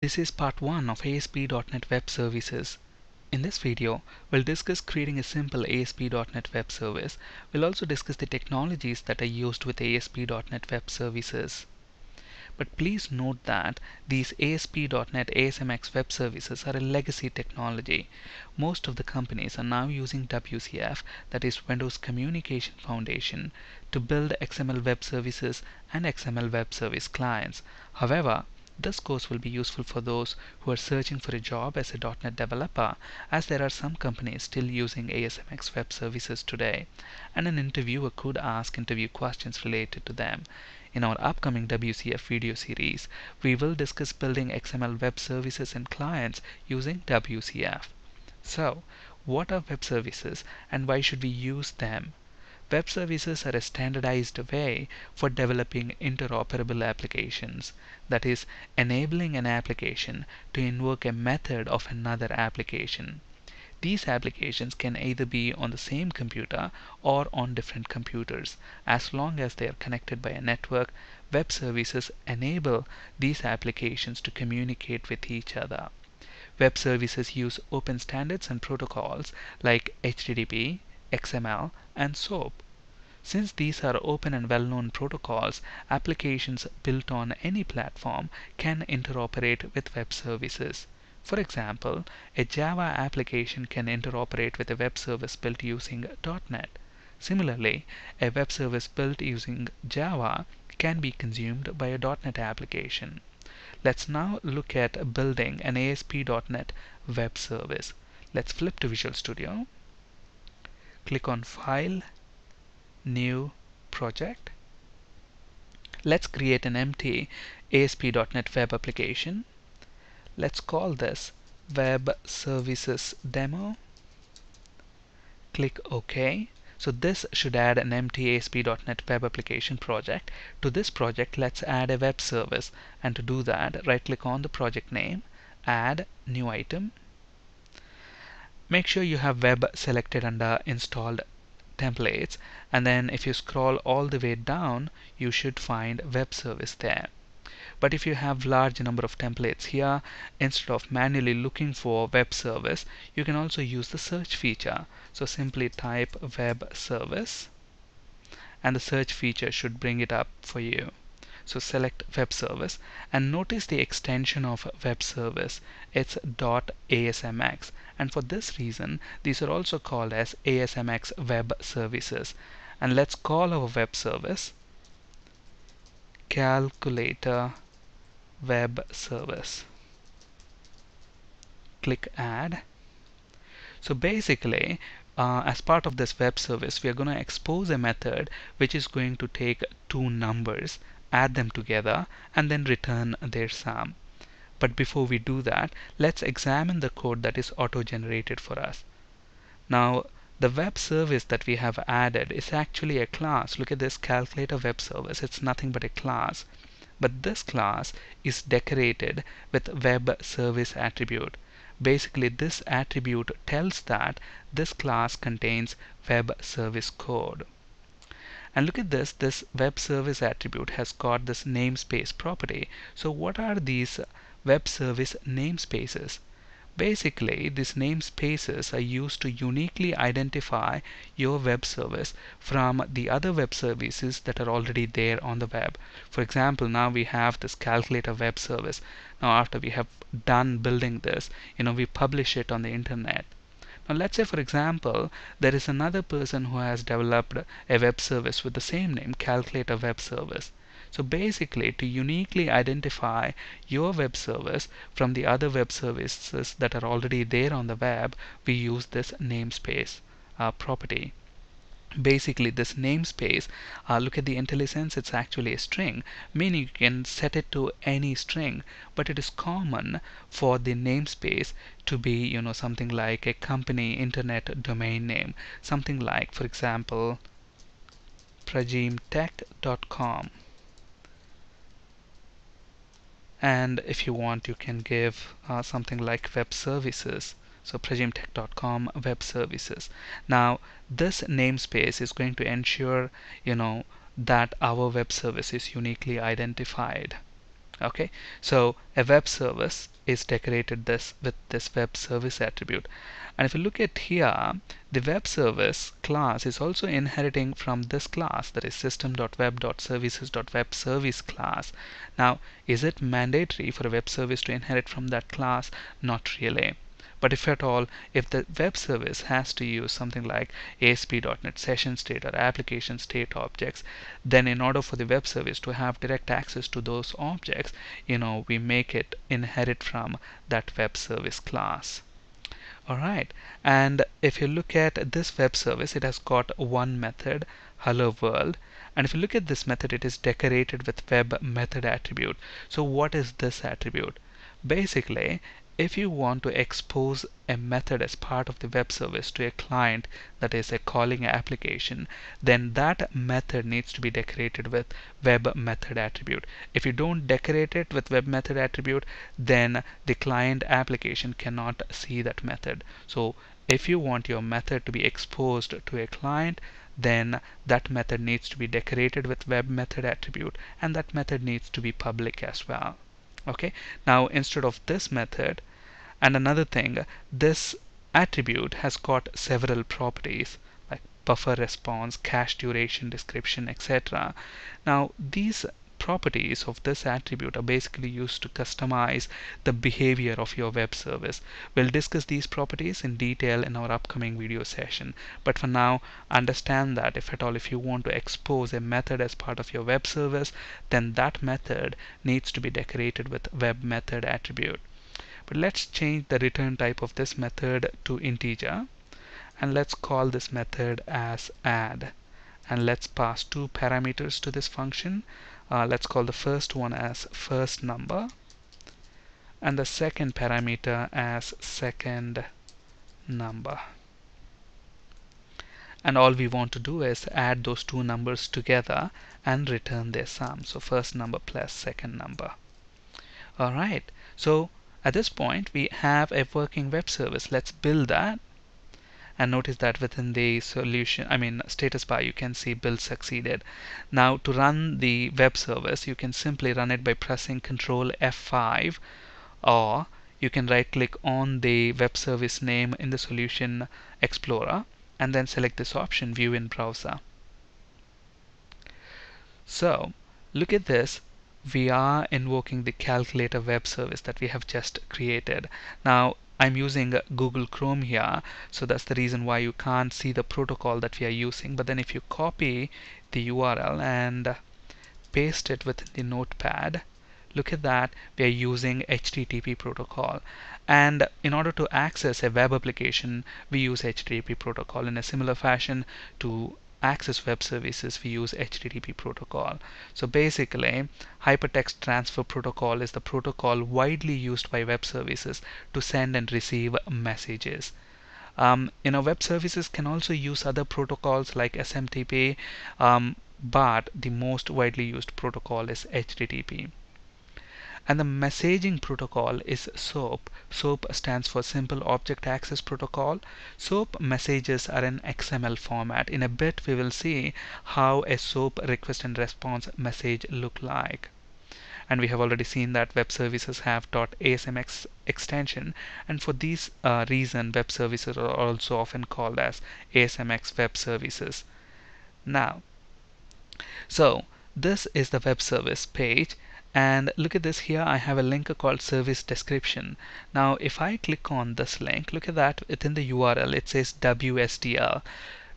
This is part 1 of ASP.NET Web Services. In this video, we'll discuss creating a simple ASP.NET Web Service. We'll also discuss the technologies that are used with ASP.NET Web Services. But please note that these ASP.NET ASMX Web Services are a legacy technology. Most of the companies are now using WCF, that is Windows Communication Foundation, to build XML Web Services and XML Web Service clients. However, this course will be useful for those who are searching for a job as a .NET developer, as there are some companies still using ASMX web services today, and an interviewer could ask interview questions related to them. In our upcoming WCF video series, we will discuss building XML web services and clients using WCF. So, what are web services and why should we use them? Web services are a standardized way for developing interoperable applications, that is, enabling an application to invoke a method of another application. These applications can either be on the same computer or on different computers. As long as they are connected by a network, web services enable these applications to communicate with each other. Web services use open standards and protocols like HTTP, XML, and SOAP. Since these are open and well-known protocols, applications built on any platform can interoperate with web services. For example, a JAVA application can interoperate with a web service built using .NET. Similarly, a web service built using JAVA can be consumed by a .NET application. Let's now look at building an ASP.NET web service. Let's flip to Visual Studio. Click on File, New Project. Let's create an empty ASP.NET web application. Let's call this Web Services Demo. Click OK. So this should add an empty ASP.NET web application project. To this project, let's add a web service. And to do that, right-click on the project name, Add New Item. Make sure you have web selected under installed templates, and then if you scroll all the way down, you should find web service there. But if you have large number of templates here, instead of manually looking for web service, you can also use the search feature. So simply type web service, and the search feature should bring it up for you. So select web service, and notice the extension of web service. It's .ASMX, and for this reason these are also called as ASMX web services. And let's call our web service Calculator Web Service. Click Add. So basically, as part of this web service, we are going to expose a method which is going to take two numbers, add them together, and then return their sum. But before we do that, let's examine the code that is auto-generated for us. Now, the web service that we have added is actually a class. Look at this Calculator Web Service. It's nothing but a class. But this class is decorated with web service attribute. Basically, this attribute tells that this class contains web service code. And look at this, this web service attribute has got this namespace property. So what are these web service namespaces? Basically, these namespaces are used to uniquely identify your web service from the other web services that are already there on the web. For example, now we have this Calculator web service. Now after we have done building this, we publish it on the internet. Now let's say, for example, there is another person who has developed a web service with the same name, Calculator Web Service. So basically, to uniquely identify your web service from the other web services that are already there on the web, we use this namespace property. Basically, this namespace, look at the IntelliSense, it's actually a string, meaning you can set it to any string, but it is common for the namespace to be, something like a company internet domain name, something like, for example, PragimTech.com. And if you want, you can give something like web services. So PragimTech.com web services. Now this namespace is going to ensure that our web service is uniquely identified. Okay, so a web service is decorated this with this web service attribute. And if you look at here, the web service class is also inheriting from this class, that is system.web.services.webService class. Now, is it mandatory for a web service to inherit from that class? Not really. But if at all, if the web service has to use something like ASP.NET session state or application state objects, then in order for the web service to have direct access to those objects, you know, we make it inherit from that web service class. Alright, and if you look at this web service, it has got one method, hello world. And if you look at this method, it is decorated with web method attribute. So what is this attribute? Basically, if you want to expose a method as part of the web service to a client, that is a calling application, then that method needs to be decorated with web method attribute. If you don't decorate it with web method attribute, then the client application cannot see that method. So if you want your method to be exposed to a client, then that method needs to be decorated with web method attribute, and that method needs to be public as well. Okay, now instead of this method, and another thing, this attribute has got several properties like buffer response, cache duration, description, etc. Now these properties of this attribute are basically used to customize the behavior of your web service. We'll discuss these properties in detail in our upcoming video session. But for now, understand that if at all, if you want to expose a method as part of your web service, then that method needs to be decorated with web method attribute. But let's change the return type of this method to integer, and let's call this method as add. And let's pass two parameters to this function. Let's call the first one as first number and the second parameter as second number. And all we want to do is add those two numbers together and return their sum. So first number plus second number. All right. So at this point, we have a working web service. Let's build that. And notice that within the solution, I mean status bar, you can see build succeeded. Now to run the web service, you can simply run it by pressing Control F5, or you can right click on the web service name in the solution explorer and then select this option, view in browser. So look at this. We are invoking the calculator web service that we have just created. Now I'm using Google Chrome here, so that's the reason why you can't see the protocol that we are using. But then if you copy the URL and paste it within the notepad, look at that, we are using HTTP protocol. And in order to access a web application, we use HTTP protocol. In a similar fashion, to access web services, we use HTTP protocol. So basically, Hypertext Transfer Protocol is the protocol widely used by web services to send and receive messages. You know, web services can also use other protocols like SMTP, but the most widely used protocol is HTTP. And the messaging protocol is SOAP. SOAP stands for Simple Object Access Protocol. SOAP messages are in XML format. In a bit, we will see how a SOAP request and response message look like. And we have already seen that web services have .ASMX extension. And for this reason, web services are also often called as ASMX web services. Now, so this is the web service page. And look at this here, I have a link called service description. Now if I click on this link, look at that, within the URL it says WSDL.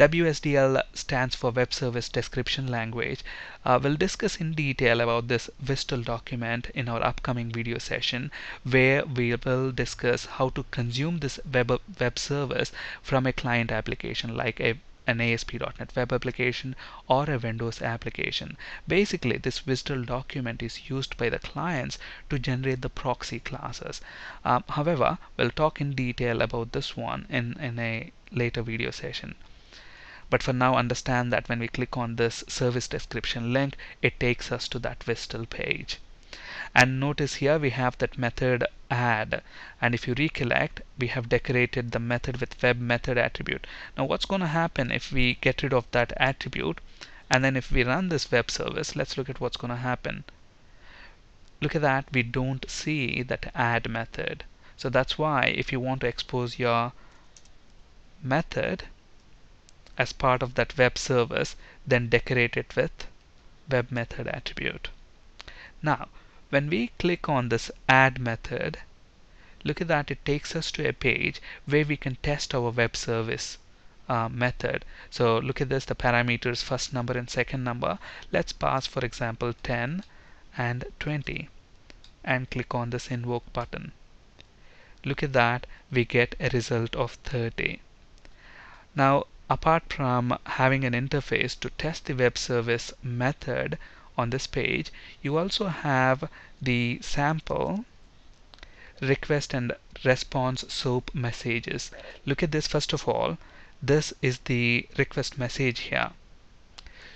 WSDL stands for Web Service Description Language. We'll discuss in detail about this WSDL document in our upcoming video session, where we will discuss how to consume this web service from a client application like an ASP.NET web application or a Windows application. Basically, this WSDL document is used by the clients to generate the proxy classes. However, we'll talk in detail about this one in a later video session. But for now, understand that when we click on this service description link, it takes us to that WSDL page. And notice here we have that method add, and if you recollect, we have decorated the method with web method attribute. Now what's going to happen if we get rid of that attribute, and then if we run this web service, let's look at what's going to happen. look at that, we don't see that add method. So that's why if you want to expose your method as part of that web service, then decorate it with web method attribute. Now when we click on this add method, look at that, it takes us to a page where we can test our web service method. So look at this, the parameters first number and second number. Let's pass for example 10 and 20 and click on this invoke button. Look at that, we get a result of 30. Now apart from having an interface to test the web service method on this page, you also have the sample request and response SOAP messages. Look at this. First of all, this is the request message here.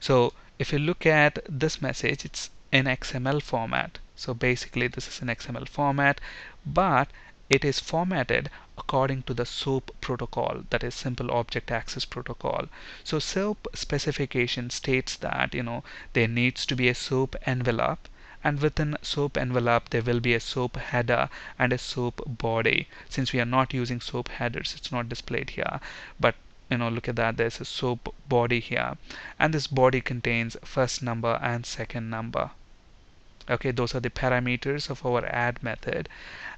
So if you look at this message, it's in XML format. So basically this is an XML format, but it is formatted according to the SOAP protocol, that is Simple Object Access Protocol. So SOAP specification states that, you know, there needs to be a SOAP envelope, and within SOAP envelope there will be a SOAP header and a SOAP body. Since we are not using SOAP headers, it's not displayed here, but you know, look at that, there's a SOAP body here, and this body contains first number and second number. Okay, those are the parameters of our add method.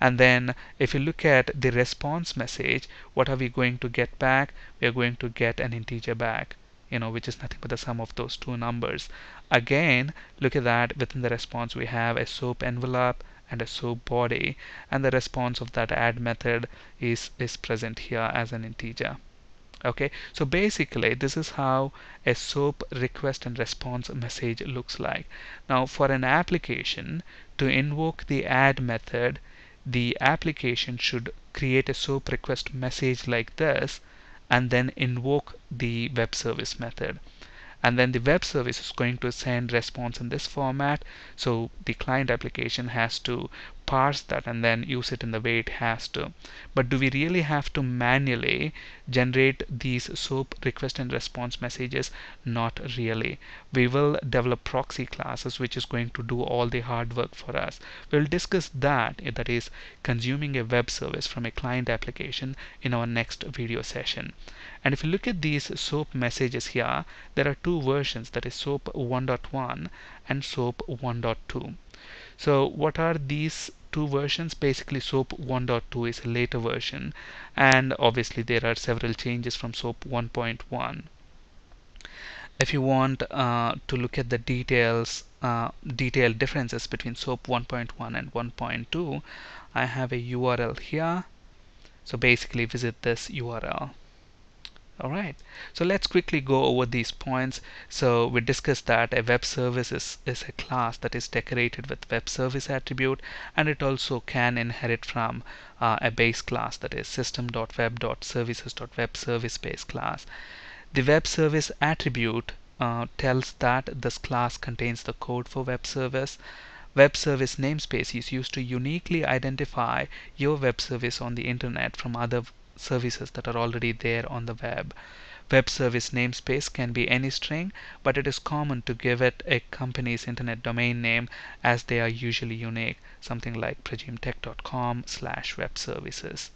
And then if you look at the response message, what are we going to get back? We are going to get an integer back, you know, which is nothing but the sum of those two numbers. Again, look at that, within the response we have a SOAP envelope and a SOAP body, and the response of that add method is present here as an integer. Okay, so basically this is how a SOAP request and response message looks like. Now for an application to invoke the add method, the application should create a SOAP request message like this, and then invoke the web service method, and then the web service is going to send response in this format. So the client application has to parse that and then use it in the way it has to. But do we really have to manually generate these SOAP request and response messages? Not really. We will develop proxy classes which is going to do all the hard work for us. We'll discuss that is consuming a web service from a client application in our next video session. And if you look at these SOAP messages here, there are two versions, that is SOAP 1.1 and SOAP 1.2. So what are these two versions? Basically SOAP 1.2 is a later version, and obviously there are several changes from SOAP 1.1. If you want to look at the detailed differences between SOAP 1.1 and 1.2, I have a URL here. So basically visit this URL. Alright, so let's quickly go over these points. So we discussed that a web service is a class that is decorated with web service attribute, and it also can inherit from a base class, that is system.web.services.webService base class. The web service attribute tells that this class contains the code for web service. Web service namespace is used to uniquely identify your web service on the internet from other services that are already there on the web. Web service namespace can be any string, but it is common to give it a company's internet domain name, as they are usually unique, something like PragimTech.com/webservices.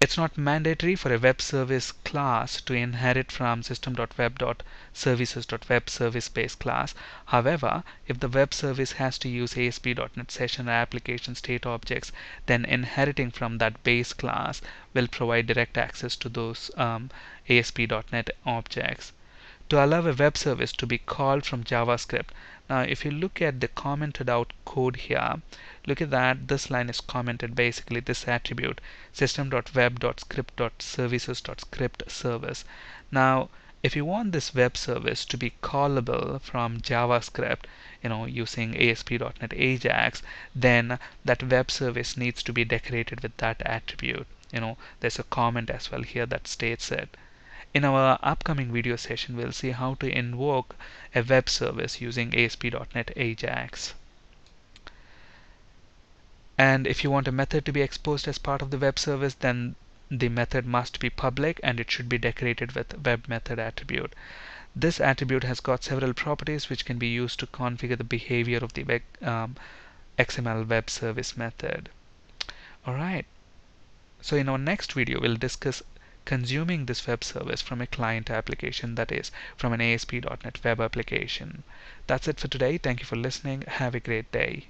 It's not mandatory for a web service class to inherit from system.web.services.webService base class. However, if the web service has to use ASP.NET session or application state objects, then inheriting from that base class will provide direct access to those ASP.NET objects. To allow a web service to be called from JavaScript, now if you look at the commented out code here, look at that, this line is commented, basically this attribute system.web.script.services.script service. Now if you want this web service to be callable from JavaScript, you know, using ASP.NET AJAX, then that web service needs to be decorated with that attribute. You know, there's a comment as well here that states it. In our upcoming video session, we'll see how to invoke a web service using ASP.NET AJAX. And if you want a method to be exposed as part of the web service, then the method must be public and it should be decorated with web method attribute. This attribute has got several properties which can be used to configure the behavior of the web, XML web service method. Alright, so in our next video we'll discuss consuming this web service from a client application, that is from an ASP.NET web application. That's it for today. Thank you for listening. Have a great day.